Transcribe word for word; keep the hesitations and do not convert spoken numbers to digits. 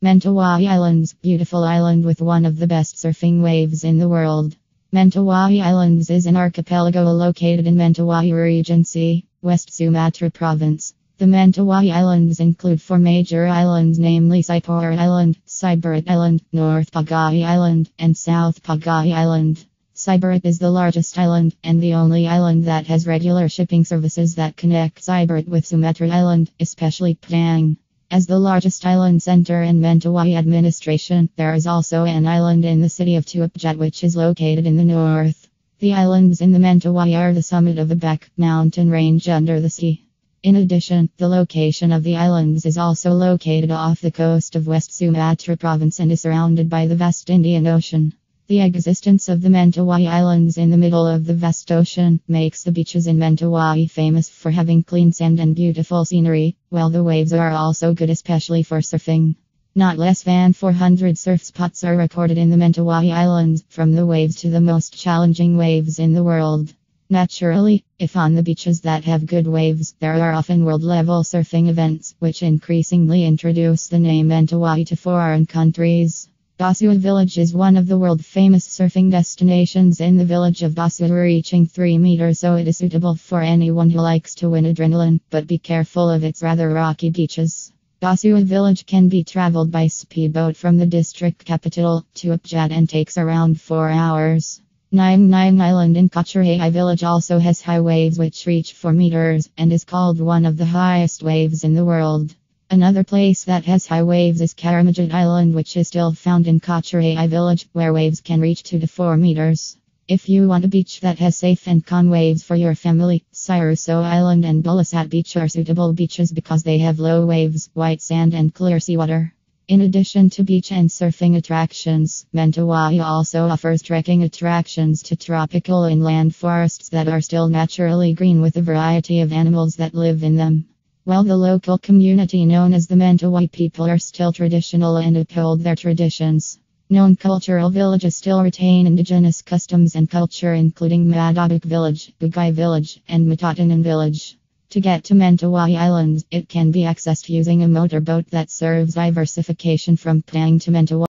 Mentawai Islands, beautiful island with one of the best surfing waves in the world. Mentawai Islands is an archipelago located in Mentawai Regency, West Sumatra Province. The Mentawai Islands include four major islands, namely Sipora Island, Siberut Island, North Pagai Island, and South Pagai Island. Siberut is the largest island, and the only island that has regular shipping services that connect Siberut with Sumatra Island, especially P'ang. As the largest island center in Mentawai administration, there is also an island in the city of Tuapejat which is located in the north. The islands in the Mentawai are the summit of the Back mountain range under the sea. In addition, the location of the islands is also located off the coast of West Sumatra Province and is surrounded by the vast Indian Ocean. The existence of the Mentawai Islands in the middle of the vast ocean makes the beaches in Mentawai famous for having clean sand and beautiful scenery, while the waves are also good, especially for surfing. Not less than four hundred surf spots are recorded in the Mentawai Islands, from the waves to the most challenging waves in the world. Naturally, if on the beaches that have good waves, there are often world-level surfing events, which increasingly introduce the name Mentawai to foreign countries. Dasua village is one of the world-famous surfing destinations. In the village of Dasua reaching three meters, so it is suitable for anyone who likes to win adrenaline, but be careful of its rather rocky beaches. Dasua village can be traveled by speedboat from the district capital, Tuapejat, and takes around four hours. ninety-nine Island in Kachurei village also has high waves which reach four meters, and is called one of the highest waves in the world. Another place that has high waves is Karamajit Island, which is still found in Kachurei village, where waves can reach two to four meters. If you want a beach that has safe and calm waves for your family, Siruso Island and Bulisat Beach are suitable beaches because they have low waves, white sand and clear seawater. In addition to beach and surfing attractions, Mentawai also offers trekking attractions to tropical inland forests that are still naturally green with a variety of animals that live in them. While the local community known as the Mentawai people are still traditional and uphold their traditions, non-cultural villages still retain indigenous customs and culture, including Madabuk village, Bugai village, and Matatanan village. To get to Mentawai Islands, it can be accessed using a motorboat that serves diversification from P'ang to Mentawai.